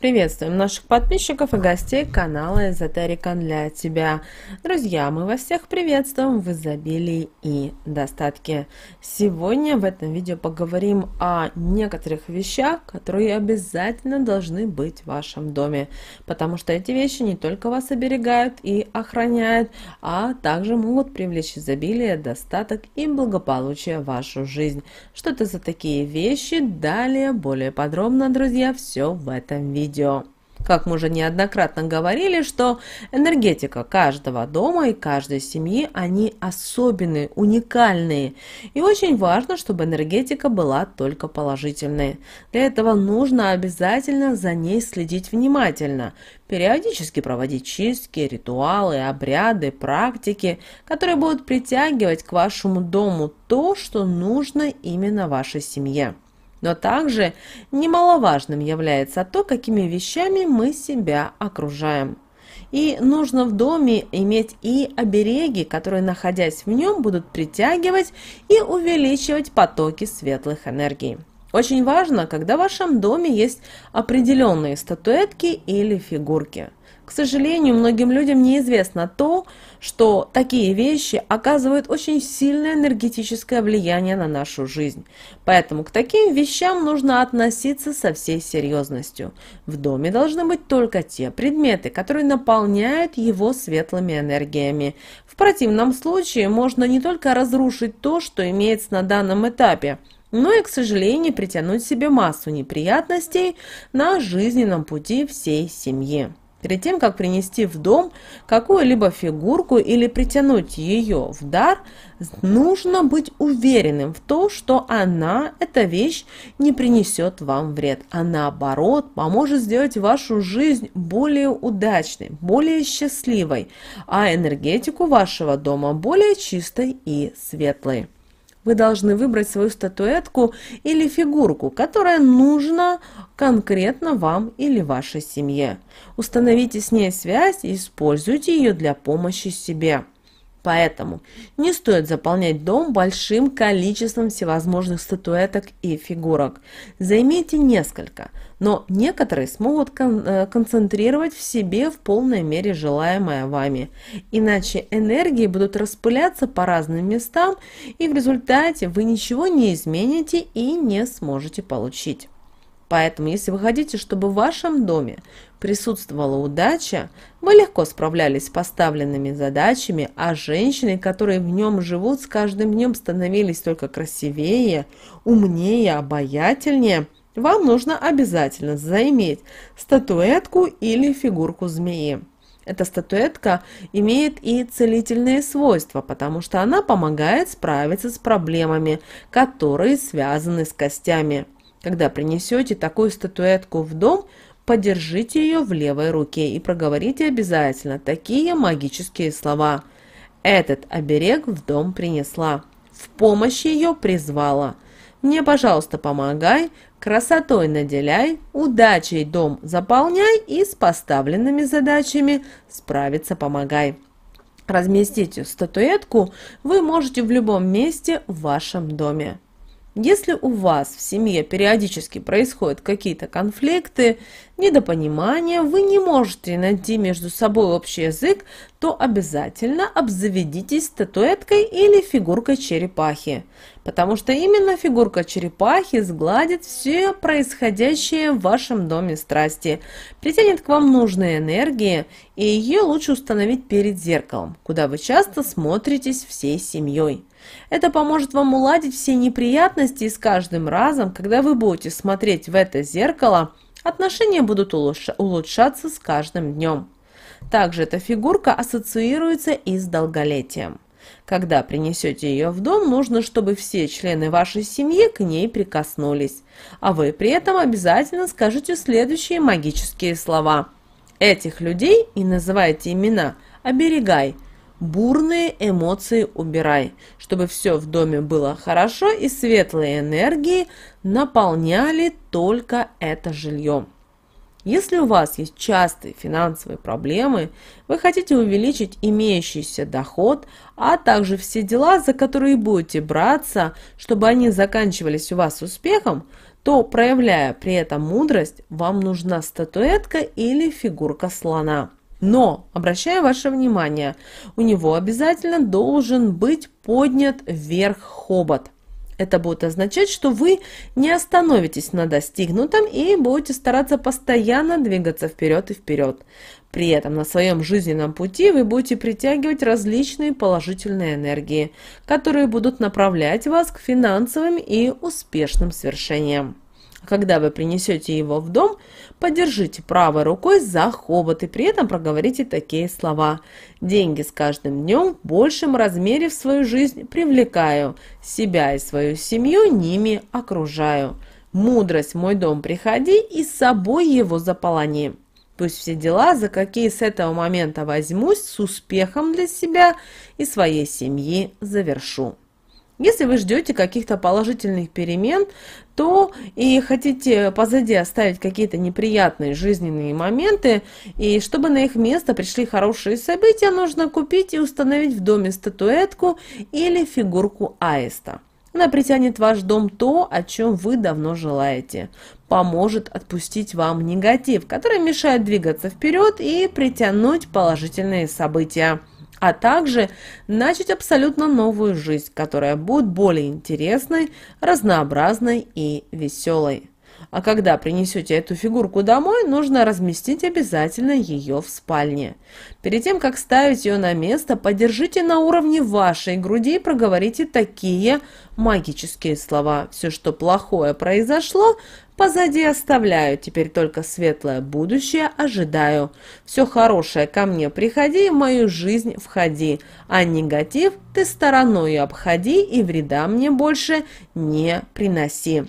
Приветствуем наших подписчиков и гостей канала Эзотерика для тебя. Друзья, мы вас всех приветствуем в изобилии и достатке. Сегодня в этом видео поговорим о некоторых вещах, которые обязательно должны быть в вашем доме. Потому что эти вещи не только вас оберегают и охраняют, а также могут привлечь изобилие, достаток и благополучие в вашу жизнь. Что это за такие вещи? Далее, более подробно, друзья, все в этом видео. Как мы уже неоднократно говорили, что энергетика каждого дома и каждой семьи, они особенные, уникальные. И очень важно, чтобы энергетика была только положительной. Для этого нужно обязательно за ней следить внимательно, периодически проводить чистки, ритуалы, обряды, практики, которые будут притягивать к вашему дому то, что нужно именно вашей семье. Но также немаловажным является то, какими вещами мы себя окружаем. И нужно в доме иметь и обереги, которые, находясь в нем, будут притягивать и увеличивать потоки светлых энергий. Очень важно, когда в вашем доме есть определенные статуэтки или фигурки. К сожалению, многим людям неизвестно то, что такие вещи оказывают очень сильное энергетическое влияние на нашу жизнь. Поэтому к таким вещам нужно относиться со всей серьезностью. В доме должны быть только те предметы, которые наполняют его светлыми энергиями. В противном случае можно не только разрушить то, что имеется на данном этапе, но и, к сожалению, притянуть себе массу неприятностей на жизненном пути всей семьи. Перед тем, как принести в дом какую-либо фигурку или притянуть ее в дар, нужно быть уверенным в том, что она, эта вещь, не принесет вам вред, а наоборот поможет сделать вашу жизнь более удачной, более счастливой, а энергетику вашего дома более чистой и светлой. Вы должны выбрать свою статуэтку или фигурку, которая нужна конкретно вам или вашей семье. Установите с ней связь и используйте ее для помощи себе. Поэтому не стоит заполнять дом большим количеством всевозможных статуэток и фигурок. Займите несколько, но некоторые смогут концентрировать в себе в полной мере желаемое вами. Иначе энергии будут распыляться по разным местам, и в результате вы ничего не измените и не сможете получить. Поэтому, если вы хотите, чтобы в вашем доме присутствовала удача, вы легко справлялись с поставленными задачами, а женщины, которые в нем живут, с каждым днем становились только красивее, умнее, обаятельнее, вам нужно обязательно заиметь статуэтку или фигурку змеи. Эта статуэтка имеет и целительные свойства, потому что она помогает справиться с проблемами, которые связаны с костями. Когда принесете такую статуэтку в дом, подержите ее в левой руке и проговорите обязательно такие магические слова. «Этот оберег в дом принесла, в помощь ее призвала. Мне, пожалуйста, помогай, красотой наделяй, удачей дом заполняй и с поставленными задачами справиться помогай». Разместите статуэтку вы можете в любом месте в вашем доме. Если у вас в семье периодически происходят какие-то конфликты, недопонимания, вы не можете найти между собой общий язык, то обязательно обзаведитесь статуэткой или фигуркой черепахи. Потому что именно фигурка черепахи сгладит все происходящее в вашем доме страсти, притянет к вам нужные энергии, и ее лучше установить перед зеркалом, куда вы часто смотритесь всей семьей. Это поможет вам уладить все неприятности, и с каждым разом, когда вы будете смотреть в это зеркало, отношения будут улучшаться с каждым днем. Также эта фигурка ассоциируется и с долголетием. Когда принесете ее в дом, нужно, чтобы все члены вашей семьи к ней прикоснулись, а вы при этом обязательно скажите следующие магические слова. Этих людей, и называйте имена, оберегай. Бурные эмоции убирай, чтобы все в доме было хорошо и светлые энергии наполняли только это жилье. Если у вас есть частые финансовые проблемы, вы хотите увеличить имеющийся доход, а также все дела, за которые будете браться, чтобы они заканчивались у вас успехом, то, проявляя при этом мудрость, вам нужна статуэтка или фигурка слона. Но, обращаю ваше внимание, у него обязательно должен быть поднят вверх хобот. Это будет означать, что вы не остановитесь на достигнутом и будете стараться постоянно двигаться вперед и вперед. При этом на своем жизненном пути вы будете притягивать различные положительные энергии, которые будут направлять вас к финансовым и успешным свершениям. Когда вы принесете его в дом, подержите правой рукой за хобот и при этом проговорите такие слова. «Деньги с каждым днем в большем размере в свою жизнь привлекаю, себя и свою семью ними окружаю. Мудрость в мой дом приходи и с собой его заполони. Пусть все дела, за какие с этого момента возьмусь, с успехом для себя и своей семьи завершу». Если вы ждете каких-то положительных перемен, то и хотите позади оставить какие-то неприятные жизненные моменты, и чтобы на их место пришли хорошие события, нужно купить и установить в доме статуэтку или фигурку аиста. Она притянет в ваш дом то, о чем вы давно желаете, поможет отпустить вам негатив, который мешает двигаться вперед и притянуть положительные события, а также начать абсолютно новую жизнь, которая будет более интересной, разнообразной и веселой. А когда принесете эту фигурку домой, нужно разместить обязательно ее в спальне. Перед тем, как ставить ее на место, подержите на уровне вашей груди и проговорите такие магические слова. «Все, что плохое произошло, позади оставляю, теперь только светлое будущее ожидаю. Все хорошее ко мне приходи, в мою жизнь входи, а негатив ты стороной обходи и вреда мне больше не приноси».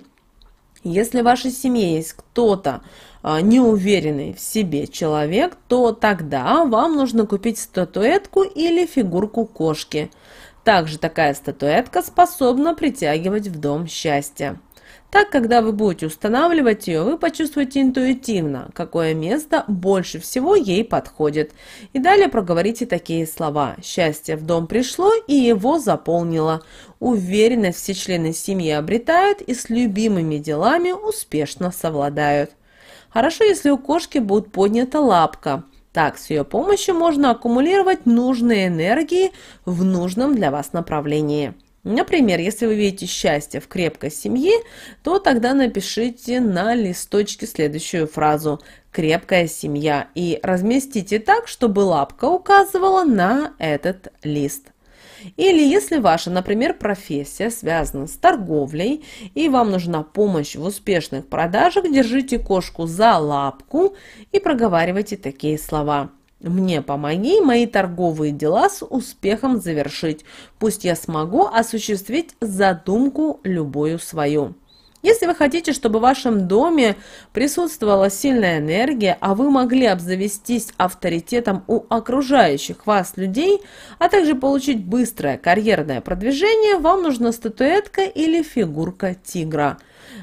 Если в вашей семье есть кто-то неуверенный в себе человек, то тогда вам нужно купить статуэтку или фигурку кошки. Также такая статуэтка способна притягивать в дом счастье. Так, когда вы будете устанавливать ее, вы почувствуете интуитивно, какое место больше всего ей подходит. И далее проговорите такие слова. «Счастье в дом пришло и его заполнило. Уверенность все члены семьи обретают и с любимыми делами успешно совладают». Хорошо, если у кошки будет поднята лапка. Так, с ее помощью можно аккумулировать нужные энергии в нужном для вас направлении. Например, если вы видите счастье в крепкой семье, то тогда напишите на листочке следующую фразу «крепкая семья» и разместите так, чтобы лапка указывала на этот лист. Или если ваша, например, профессия связана с торговлей и вам нужна помощь в успешных продажах, держите кошку за лапку и проговаривайте такие слова. «Мне помоги мои торговые дела с успехом завершить. Пусть я смогу осуществить задумку любую свою». Если вы хотите, чтобы в вашем доме присутствовала сильная энергия, а вы могли обзавестись авторитетом у окружающих вас людей, а также получить быстрое карьерное продвижение, вам нужна статуэтка или фигурка тигра.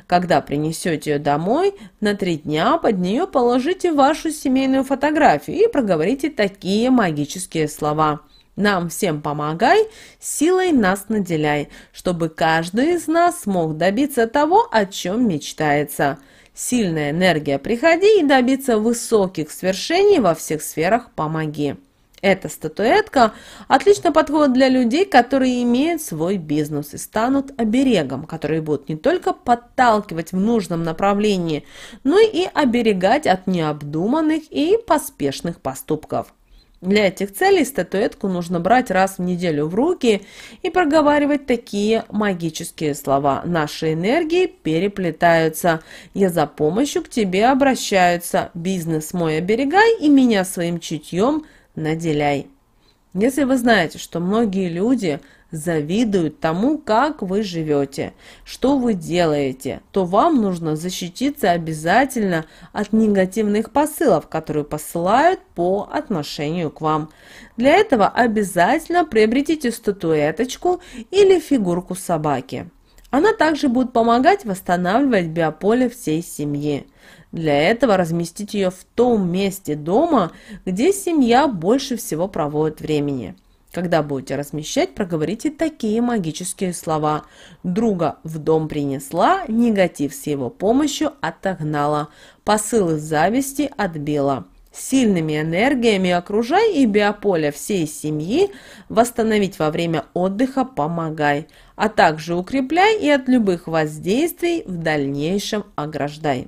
Когда принесете ее домой, на 3 дня под нее положите вашу семейную фотографию и проговорите такие магические слова. «Нам всем помогай, силой нас наделяй, чтобы каждый из нас смог добиться того, о чем мечтается. Сильная энергия приходи и добиться высоких свершений во всех сферах помоги». Эта статуэтка отлично подходит для людей, которые имеют свой бизнес и станут оберегом, которые будут не только подталкивать в нужном направлении, но и оберегать от необдуманных и поспешных поступков. Для этих целей статуэтку нужно брать раз в неделю в руки и проговаривать такие магические слова. «Наши энергии переплетаются. Я за помощью к тебе обращаются. Бизнес мой оберегай и меня своим чутьем наделяй». Если вы знаете, что многие люди завидуют тому, как вы живете, что вы делаете, то вам нужно защититься обязательно от негативных посылов, которые посылают по отношению к вам. Для этого обязательно приобретите статуэточку или фигурку собаки. Она также будет помогать восстанавливать биополе всей семьи. Для этого разместить ее в том месте дома, где семья больше всего проводит времени. Когда будете размещать, проговорите такие магические слова. Друга в дом принесла, негатив с его помощью отогнала, посылы зависти отбила. Сильными энергиями окружай и биополе всей семьи восстановить во время отдыха помогай, а также укрепляй и от любых воздействий в дальнейшем ограждай.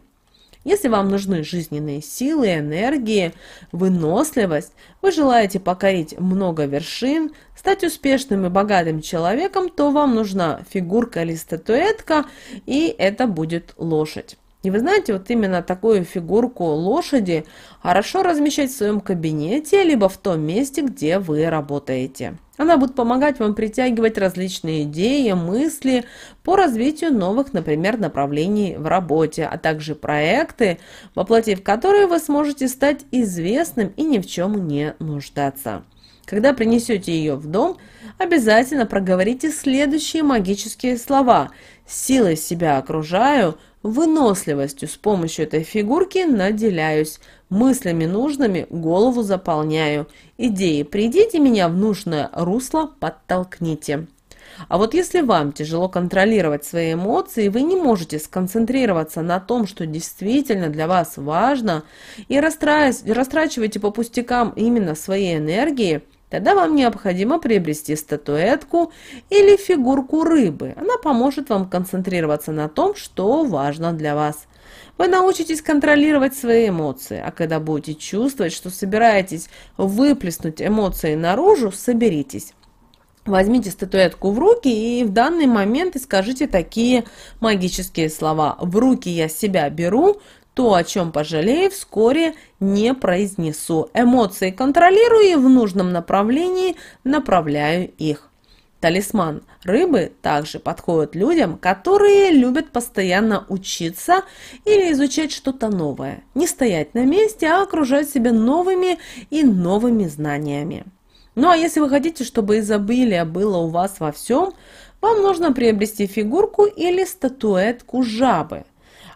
Если вам нужны жизненные силы, энергии, выносливость, вы желаете покорить много вершин, стать успешным и богатым человеком, то вам нужна фигурка или статуэтка, и это будет лошадь. И вы знаете, вот именно такую фигурку лошади хорошо размещать в своем кабинете, либо в том месте, где вы работаете. Она будет помогать вам притягивать различные идеи, мысли по развитию новых, например, направлений в работе, а также проекты, воплотив которые вы сможете стать известным и ни в чем не нуждаться. Когда принесете ее в дом, обязательно проговорите следующие магические слова. «Силой себя окружаю», «Выносливостью с помощью этой фигурки наделяюсь, мыслями нужными голову заполняю, идеи придите меня в нужное русло, подтолкните». А вот если вам тяжело контролировать свои эмоции, вы не можете сконцентрироваться на том, что действительно для вас важно, и растрачиваете по пустякам именно свои энергии, тогда вам необходимо приобрести статуэтку или фигурку рыбы. Она поможет вам концентрироваться на том, что важно для вас. Вы научитесь контролировать свои эмоции, а когда будете чувствовать, что собираетесь выплеснуть эмоции наружу, соберитесь. Возьмите статуэтку в руки и в данный момент скажите такие магические слова. «В руки я себя беру». То, о чем пожалею, вскоре не произнесу. Эмоции контролирую и в нужном направлении направляю их. Талисман рыбы также подходит людям, которые любят постоянно учиться или изучать что-то новое. Не стоять на месте, а окружать себя новыми и новыми знаниями. Ну а если вы хотите, чтобы изобилие было у вас во всем, вам нужно приобрести фигурку или статуэтку жабы.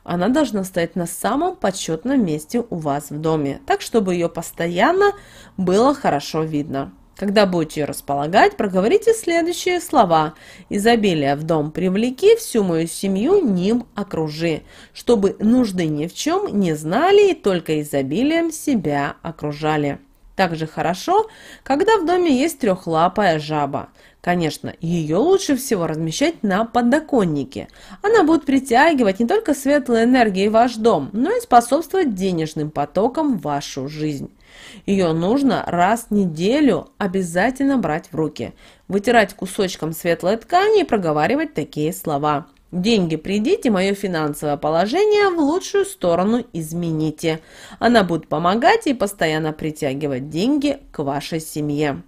Она должна стоять на самом почетном месте у вас в доме, так, чтобы ее постоянно было хорошо видно. Когда будете ее располагать, проговорите следующие слова. «Изобилие в дом привлеки, всю мою семью ним окружи, чтобы нужды ни в чем не знали и только изобилием себя окружали». Также хорошо, когда в доме есть трехлапая жаба. Конечно, ее лучше всего размещать на подоконнике. Она будет притягивать не только светлые энергии в ваш дом, но и способствовать денежным потокам в вашу жизнь. Ее нужно раз в неделю обязательно брать в руки, вытирать кусочком светлой ткани и проговаривать такие слова. «Деньги придите, мое финансовое положение в лучшую сторону измените». Она будет помогать и постоянно притягивать деньги к вашей семье.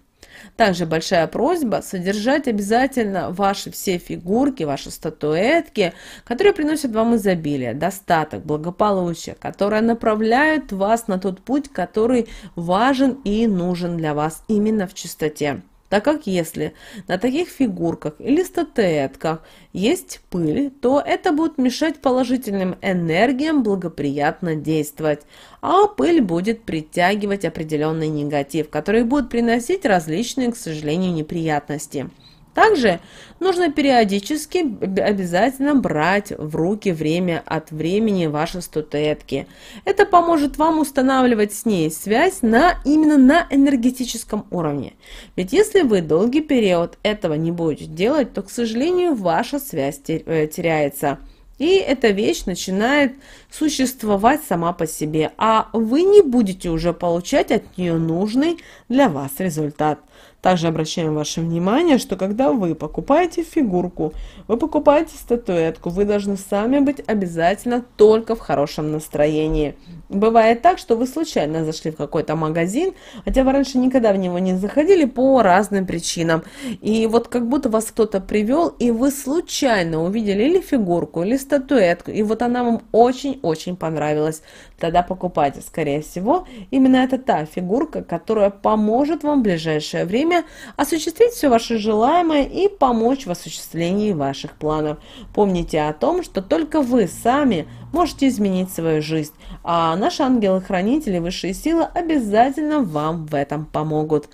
Также большая просьба содержать обязательно ваши все фигурки, ваши статуэтки, которые приносят вам изобилие, достаток, благополучие, которые направляют вас на тот путь, который важен и нужен для вас именно в чистоте. Так как если на таких фигурках или статуэтках есть пыль, то это будет мешать положительным энергиям благоприятно действовать, а пыль будет притягивать определенный негатив, который будет приносить различные, к сожалению, неприятности. Также нужно периодически обязательно брать в руки время от времени ваши статуэтки. Это поможет вам устанавливать с ней связь именно на энергетическом уровне. Ведь если вы долгий период этого не будете делать, то, к сожалению, ваша связь теряется. И эта вещь начинает существовать сама по себе, а вы не будете уже получать от нее нужный для вас результат. Также обращаем ваше внимание, что когда вы покупаете фигурку, вы покупаете статуэтку, вы должны сами быть обязательно только в хорошем настроении. Бывает так, что вы случайно зашли в какой-то магазин, хотя вы раньше никогда в него не заходили по разным причинам. И вот как будто вас кто-то привел, и вы случайно увидели или фигурку, или статуэтку, и вот она вам очень-очень понравилась. тогда покупайте, скорее всего, именно это та фигурка, которая поможет вам в ближайшее время осуществить все ваше желаемое и помочь в осуществлении ваших планов. Помните о том, что только вы сами можете изменить свою жизнь, а наши ангелы-хранители, высшие силы обязательно вам в этом помогут.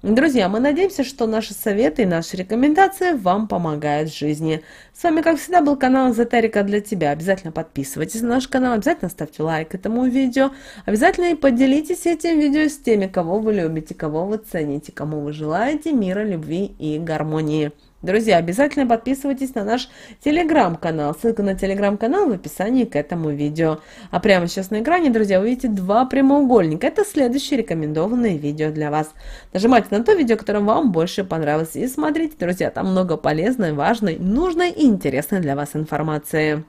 Друзья, мы надеемся, что наши советы и наши рекомендации вам помогают в жизни. С вами, как всегда, был канал Эзотерика для тебя. Обязательно подписывайтесь на наш канал, обязательно ставьте лайк этому видео, обязательно и поделитесь этим видео с теми, кого вы любите, кого вы цените, кому вы желаете мира, любви и гармонии. Друзья, обязательно подписывайтесь на наш телеграм-канал. Ссылка на телеграм-канал в описании к этому видео. А прямо сейчас на экране, друзья, вы видите два прямоугольника. Это следующее рекомендованное видео для вас. Нажимайте на то видео, которое вам больше понравилось. И смотрите, друзья, там много полезной, важной, нужной и интересной для вас информации.